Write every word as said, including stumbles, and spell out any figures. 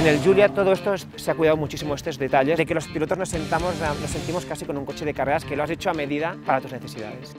En el Giulia todo esto es, se ha cuidado muchísimo estos detalles, de que los pilotos nos, sentamos, nos sentimos casi con un coche de carreras que lo has hecho a medida para tus necesidades.